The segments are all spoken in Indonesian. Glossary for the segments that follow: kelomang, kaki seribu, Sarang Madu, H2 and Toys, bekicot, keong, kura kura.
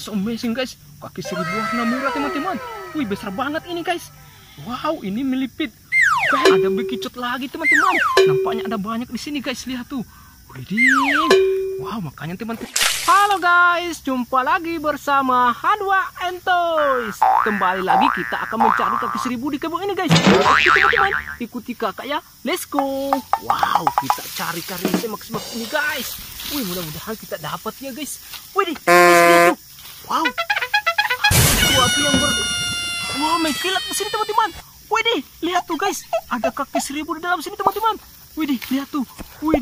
so amazing guys. Kaki seribu warna murah teman-teman. Wih, besar banget ini guys. Wow, ini melipit. Wih, ada bekicot lagi teman-teman. Nampaknya ada banyak di sini guys. Lihat tuh. Widih. Wow, makanya teman-teman. Halo guys, jumpa lagi bersama H2 and Toys. Kembali lagi kita akan mencari kaki seribu di kebun ini guys. Oke teman-teman, ikuti kakak ya. Let's go. Wow, kita cari-cari semak-semak ini guys. Wih, mudah-mudahan kita dapat ya guys. Wih, guys, wow. Sesuatu yang ber... Wow, mengkilat di sini teman-teman. Wih, lihat tuh guys. Ada kaki seribu di dalam sini teman-teman. Wih, lihat tuh. Wih,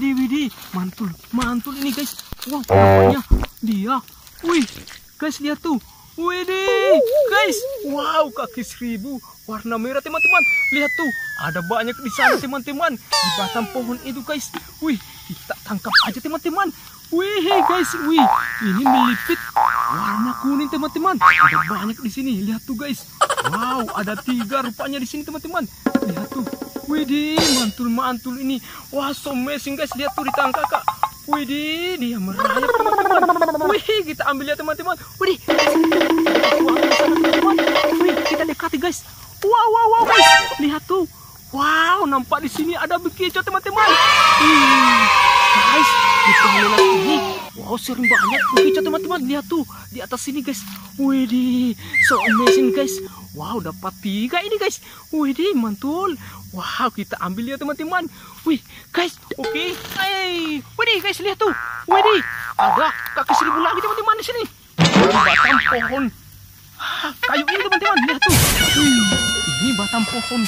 mantul, mantul ini guys. Wow, namanya dia. Wih, guys, lihat tuh. Wih, guys. Wow, kaki seribu warna merah teman-teman. Lihat tuh. Ada banyak di sana teman-teman. Di batang pohon itu guys. Wih, kita tangkap aja teman-teman. Wih guys, wih, ini melipit warna kuning teman-teman. Ada banyak di sini, lihat tuh guys. Wow, ada 3 rupanya di sini teman-teman. Lihat tuh, widih, mantul-mantul ini. Wah, so amazing guys, lihat tuh di tangan kakak. Widih, dia merayap teman-teman. Wih, kita ambil ya teman-teman. Widih, wih, kita dekati guys. Wow guys, lihat tuh. Wow, nampak di sini ada bekicot teman-teman. Guys, di pemandangan ini, wow, sering banyak bekicot teman-teman. Lihat tuh di atas sini guys. Widih, so amazing guys. Wow, dapat 3 ini guys. Widih, mantul. Wow, kita ambil ya teman-teman. Wih, guys, oke. Hey, widih guys, lihat tuh. Widih, ada kaki seribu lagi teman-teman di sini. Di batang pohon kayu ini teman-teman. Lihat tuh. Ini batang pohon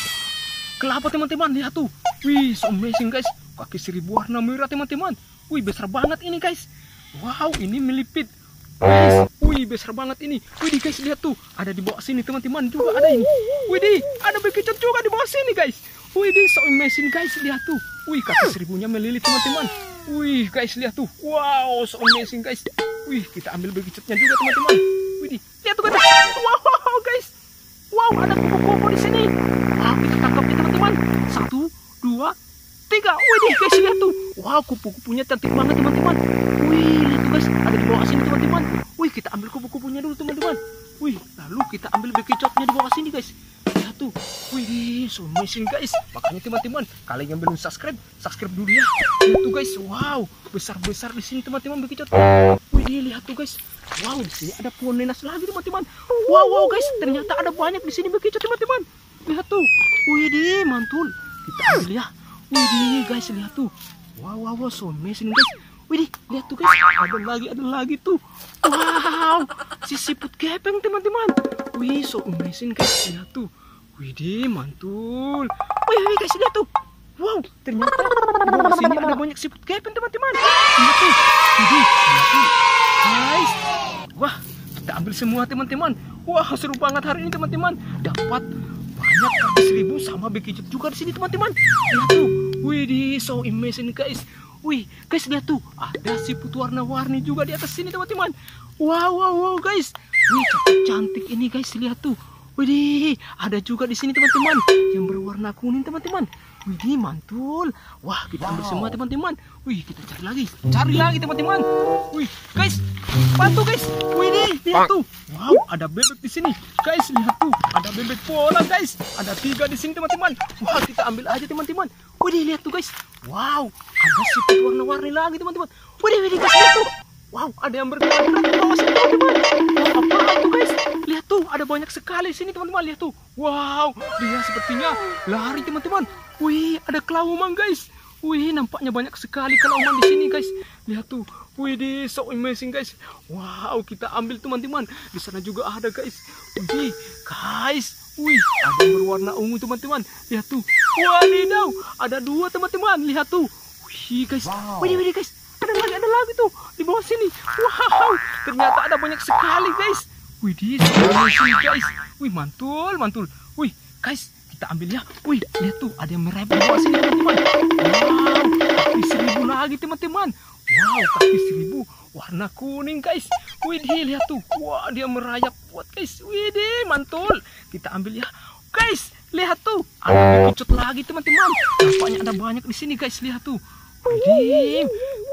kelapa teman-teman, lihat tuh. Wih, so amazing guys. Kaki seribu warna merah teman-teman. Wih, besar banget ini guys. Wow, ini melipit guys. Wih, besar banget ini. Wih guys, lihat tuh. Ada di bawah sini teman-teman juga ada ini. Wih, ada bekicot juga di bawah sini guys. Wih, so amazing guys, lihat tuh. Wih, kaki seribunya melilit teman-teman. Wih guys, lihat tuh. Wow, so amazing guys. Wih, kita ambil bekicotnya juga teman-teman. Wih, lihat tuh guys. Wow guys. Wow, ada koko-koko di sini. Wow, kita tangkap ya teman-teman. 1, 2, 3. Wih guys, lihat tuh. Wow, kupu-kupunya cantik banget teman-teman. Wih, lihat tuh guys, ada di bawah sini teman-teman. Wih, kita ambil kupu-kupunya dulu teman-teman. Wih, lalu kita ambil bekicotnya di bawah sini guys. Lihat tuh. Wih, so amazing guys. Makanya teman-teman, kalian yang belum subscribe dulu ya. Lihat tuh guys, wow, besar-besar di sini teman-teman bekicot. Wih, lihat tuh guys. Wow, di sini ada pohon nenas lagi teman-teman. Wow guys, ternyata ada banyak di sini bekicot teman-teman. Lihat tuh. Wih, mantul. Kita ambil ya. Widih guys, lihat tuh. Wow, so amazing guys. Widih, lihat tuh guys. Ada lagi tuh. Wow, si siput gepeng teman-teman. Wih, so amazing guys, lihat tuh. Widih, mantul. Wih guys, lihat tuh. Wow, ternyata di sini ada banyak siput gepeng teman-teman. Lihat tuh. Widih, mantul. Guys. Wah, kita ambil semua teman-teman. Wah, seru banget hari ini teman-teman. Dapat banyak kaki seribu sama bekicot juga di sini teman-teman. Lihat tuh. Widih, so amazing guys. Wih, guys, lihat tuh. Ada siput warna-warni juga di atas sini teman-teman. Wow guys. Wih, cantik ini guys, lihat tuh. Widih, ada juga di sini teman-teman yang berwarna kuning teman-teman. Widih, mantul. Wah, kita ambil semua teman-teman. Wih, kita cari lagi teman-teman. Wih, guys, bantu guys. Widih, lihat tuh. Wow, ada bebek di sini. Guys, lihat tuh, ada bebek pola guys. Ada 3 di sini teman-teman. Wah, kita ambil aja teman-teman. Widih, lihat tuh guys. Wow, ada siput warna-warni lagi teman-teman. Widih guys, lihat tuh. Wow, ada yang bergerak di bawah sini teman-teman. Wow, apaan tuh guys? Lihat tuh, ada banyak sekali sini teman-teman. Lihat tuh. Wow, dia sepertinya lari teman-teman. Wih, ada kelomang guys. Wih, nampaknya banyak sekali kelomang di sini guys. Lihat tuh. Widih, so amazing guys. Wow, kita ambil teman-teman. Di sana juga ada guys. Widih, guys. Wih, ada yang berwarna ungu teman-teman. Lihat tuh. Wadidaw, ada 2 teman-teman. Lihat tuh. Wih guys. Widih guys. Ada lagi tuh di bawah sini. Wow, ternyata ada banyak sekali guys. Widih, guys. Wih, mantul. Wih, guys, kita ambil ya. Wih, lihat tuh, ada yang merayap di bawah sini teman-teman. Wow, kaki seribu lagi teman-teman. Wow, kaki seribu warna kuning guys. Widih, lihat tuh. Wah, dia merayap buat guys. Widih, mantul. Kita ambil ya. Guys, lihat tuh, ada bekicot lagi teman-teman. Nampaknya ada banyak di sini guys. Lihat tuh. Widih.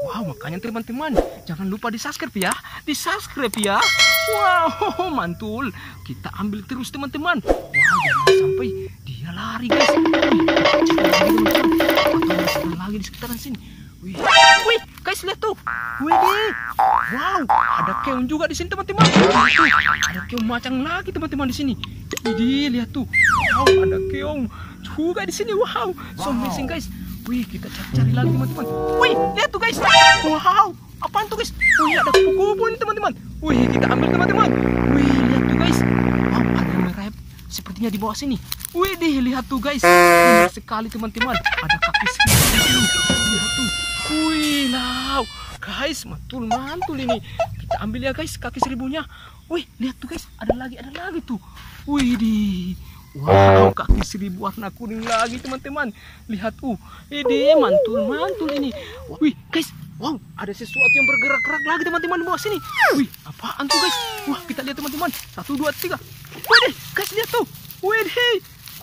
Wow, makanya teman-teman, jangan lupa di subscribe ya. Wow, mantul. Kita ambil terus, teman-teman. Wow, jangan sampai dia lari, guys. Atau lagi di sekitaran sini. Wih, wih, guys, lihat tuh. Wih, wow, ada keong juga di sini, teman-teman. Ada keong macan lagi, teman-teman, di sini. Wih, lihat tuh. Wow, ada keong juga di sini. Wow, so amazing, guys. Wih, kita cari lagi, teman-teman. Wih, lihat tuh, guys. Wow, apaan tuh, guys? Wih, ada kupu-kupu nih, teman-teman. Wih, kita ambil, teman-teman. Wih, lihat tuh, guys. Wow, ada merayap sepertinya di bawah sini. Wih, lihat tuh, guys. Indah sekali, teman-teman. Ada kaki seribu. Lihat tuh. Wih, wow, guys, mantul-mantul ini. Kita ambil ya, guys, kaki seribunya. Wih, lihat tuh, guys. Ada lagi tuh. Wih, wow, kaki seribu warna kuning lagi, teman-teman. Lihat, ini mantul-mantul ini. Wih, guys, wow, ada sesuatu yang bergerak-gerak lagi, teman-teman, di bawah sini. Wih, apaan tuh, guys? Wah, kita lihat, teman-teman. 1, 2, 3. Wih, guys, lihat tuh. Wih,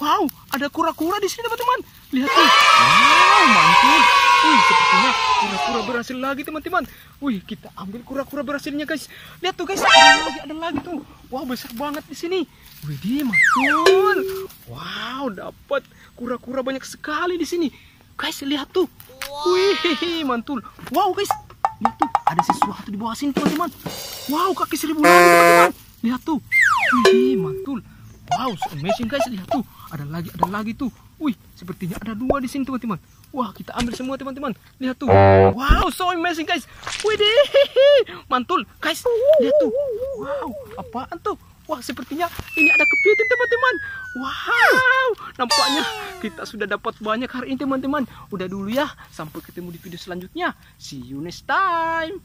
wow, ada kura-kura di sini, teman-teman. Lihat tuh. Wow, mantul. Wih, sepertinya kura-kura berhasil lagi, teman-teman. Wih, kita ambil kura-kura berhasilnya, guys. Lihat tuh, guys, ada lagi tuh. Wow, besar banget di sini. Wih, mantul. Wow, dapat kura-kura banyak sekali di sini. Guys, lihat tuh. Wih, mantul. Wow, guys, lihat tuh. Ada sesuatu di bawah sini, teman-teman. Wow, kaki seribu lagi, teman-teman. Lihat tuh. Wih, mantul. Wow, so amazing, guys. Lihat tuh, ada lagi tuh. Wih, sepertinya ada 2 di sini, teman-teman. Wah, kita ambil semua, teman-teman. Lihat tuh. Wow, so amazing, guys. Wih, mantul, guys. Lihat tuh. Wow, apaan tuh? Wah, sepertinya ini ada kepiting, teman-teman. Wow, nampaknya kita sudah dapat banyak hari ini, teman-teman. Udah dulu ya, sampai ketemu di video selanjutnya. See you next time.